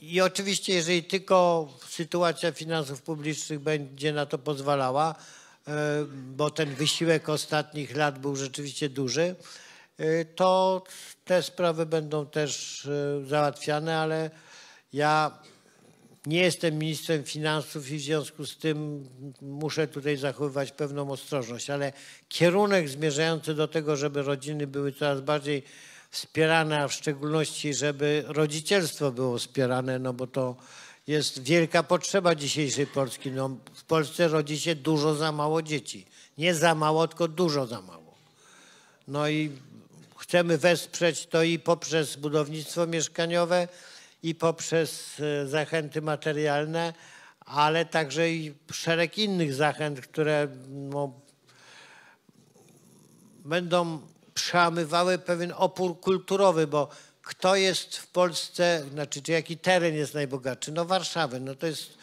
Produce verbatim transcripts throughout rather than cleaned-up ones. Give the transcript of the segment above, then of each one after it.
I oczywiście, jeżeli tylko sytuacja finansów publicznych będzie na to pozwalała, bo ten wysiłek ostatnich lat był rzeczywiście duży, to te sprawy będą też załatwiane, ale ja nie jestem ministrem finansów i w związku z tym muszę tutaj zachowywać pewną ostrożność, ale kierunek zmierzający do tego, żeby rodziny były coraz bardziej wspierane, a w szczególności, żeby rodzicielstwo było wspierane, no bo to jest wielka potrzeba dzisiejszej Polski. No, w Polsce rodzi się dużo za mało dzieci. Nie za mało, tylko dużo za mało. No i chcemy wesprzeć to i poprzez budownictwo mieszkaniowe, i poprzez zachęty materialne, ale także i szereg innych zachęt, które no, będą przełamywały pewien opór kulturowy, bo kto jest w Polsce, znaczy czy jaki teren jest najbogatszy? No Warszawy, no to jest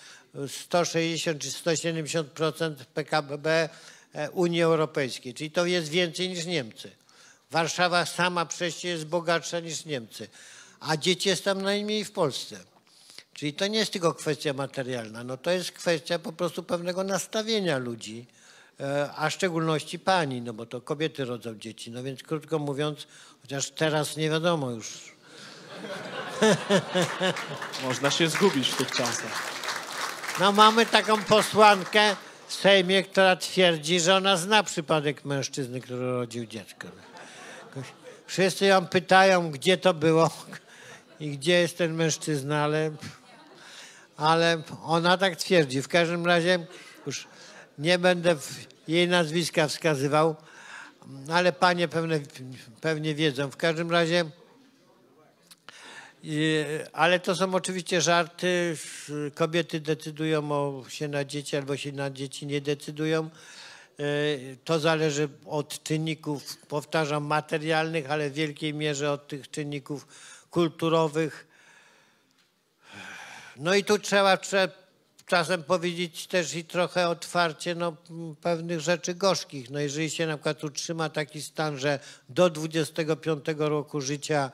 sto sześćdziesiąt czy sto siedemdziesiąt procent P K B Unii Europejskiej, czyli to jest więcej niż Niemcy. Warszawa sama przecież jest bogatsza niż Niemcy, a dzieci jest tam najmniej w Polsce. Czyli to nie jest tylko kwestia materialna, no to jest kwestia po prostu pewnego nastawienia ludzi, a w szczególności pani, no bo to kobiety rodzą dzieci. No więc krótko mówiąc, chociaż teraz nie wiadomo już. Można się zgubić w tych czasach. No mamy taką posłankę w Sejmie, która twierdzi, że ona zna przypadek mężczyzny, który rodził dziecko. Wszyscy ją pytają, gdzie to było i gdzie jest ten mężczyzna, ale, ale ona tak twierdzi. W każdym razie już nie będę jej nazwiska wskazywał, ale panie pewne, pewnie wiedzą. W każdym razie, ale to są oczywiście żarty. Kobiety decydują o się na dzieci albo się na dzieci nie decydują. To zależy od czynników, powtarzam, materialnych, ale w wielkiej mierze od tych czynników kulturowych. No i tu trzeba, trzeba czasem powiedzieć też i trochę otwarcie no, pewnych rzeczy gorzkich. No jeżeli się na przykład utrzyma taki stan, że do dwudziestego piątego roku życia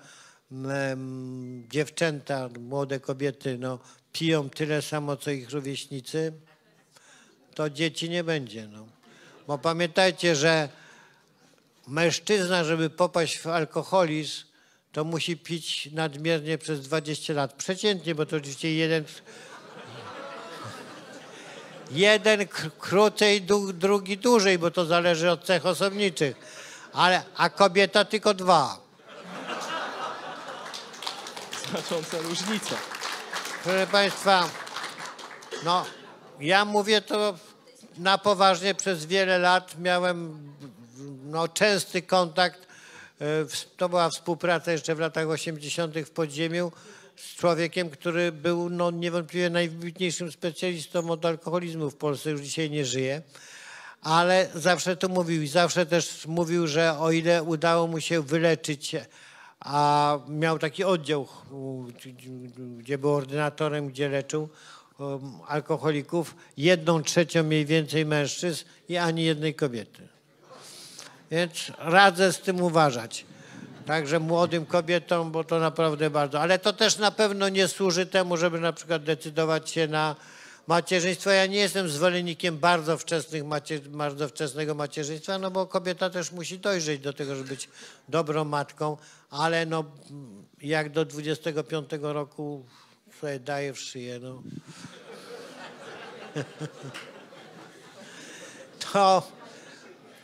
um, dziewczęta, młode kobiety no, piją tyle samo co ich rówieśnicy, to dzieci nie będzie. No. Bo pamiętajcie, że mężczyzna, żeby popaść w alkoholizm, to musi pić nadmiernie przez dwadzieścia lat. Przeciętnie, bo to oczywiście jeden... Jeden krócej, drugi dłużej, bo to zależy od cech osobniczych. Ale, a kobieta tylko dwa. Znacząca różnica. Proszę państwa, no ja mówię to na poważnie, przez wiele lat miałem no, częsty kontakt, to była współpraca jeszcze w latach osiemdziesiątych w podziemiu, z człowiekiem, który był no, niewątpliwie najwybitniejszym specjalistą od alkoholizmu w Polsce, już dzisiaj nie żyje, ale zawsze to mówił i zawsze też mówił, że o ile udało mu się wyleczyć, a miał taki oddział, gdzie był ordynatorem, gdzie leczył um, alkoholików, jedną trzecią mniej więcej mężczyzn i ani jednej kobiety. Więc radzę z tym uważać. Także młodym kobietom, bo to naprawdę bardzo. Ale to też na pewno nie służy temu, żeby na przykład decydować się na macierzyństwo. Ja nie jestem zwolennikiem bardzo, wczesnych macier... bardzo wczesnego macierzyństwa, no bo kobieta też musi dojrzeć do tego, żeby być dobrą matką, ale no jak do dwudziestego piątego roku sobie daje w szyję, no. To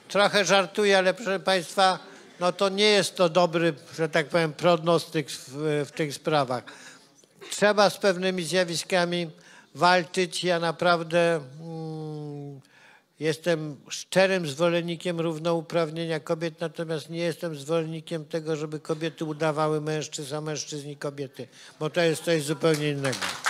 trochę żartuję, ale proszę państwa, no to nie jest to dobry, że tak powiem, prognostyk w, w tych sprawach. Trzeba z pewnymi zjawiskami walczyć. Ja naprawdę mm, jestem szczerym zwolennikiem równouprawnienia kobiet, natomiast nie jestem zwolennikiem tego, żeby kobiety udawały mężczyzn, a mężczyźni kobiety, bo to jest coś zupełnie innego.